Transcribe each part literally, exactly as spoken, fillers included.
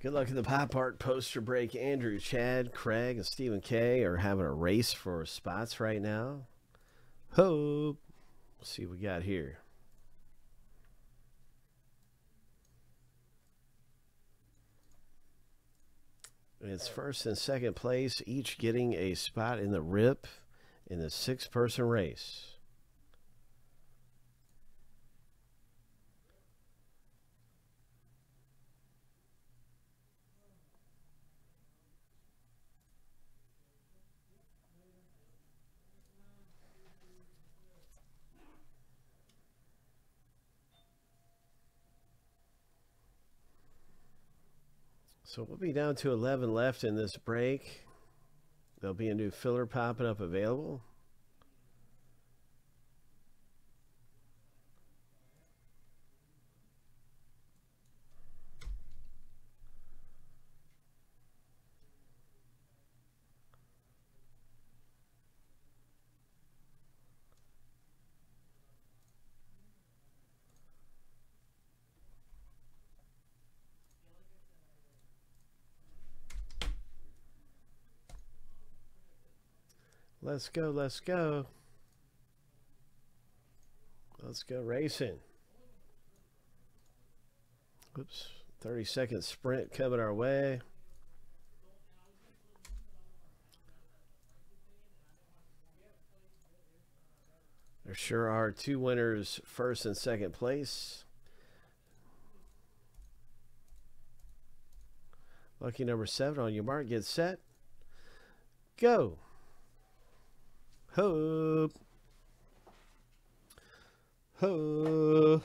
Good luck in the pop art poster break. Andrew, Chad, Craig, and Stephen K are having a race for spots right now. Hope. Let's see what we got here. It's first and second place, each getting a spot in the rip in the six-person race. So we'll be down to eleven left in this break. There'll be a new filler popping up available. Let's go, let's go. Let's go racing. Oops, thirty second sprint coming our way. There sure are two winners, first and second place. Lucky number seven, on your mark, get set, go. Ho. Ho.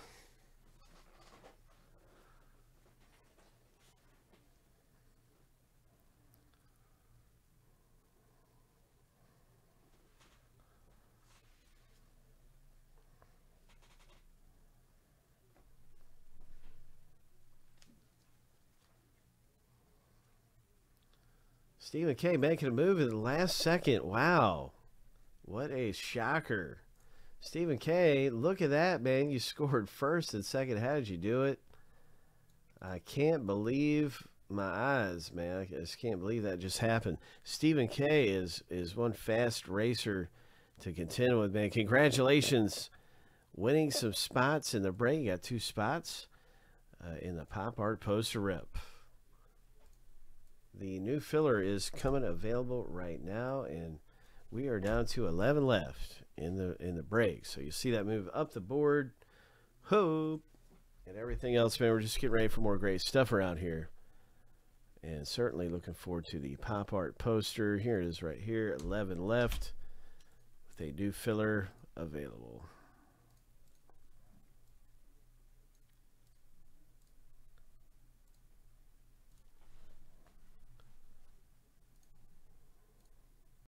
Stephen K making a move in the last second. Wow. What a shocker. Stephen K, look at that, man. You scored first and second. How did you do it? I can't believe my eyes, man. I just can't believe that just happened. Stephen K is, is one fast racer to contend with, man. Congratulations. Winning some spots in the break. You got two spots uh, in the pop art poster rip. The new filler is coming available right now, and we are down to eleven left in the in the break. So you see that move up the board. Hope. And everything else, man. We're just getting ready for more great stuff around here. And certainly looking forward to the pop art poster. Here it is right here. eleven left. With a new filler available.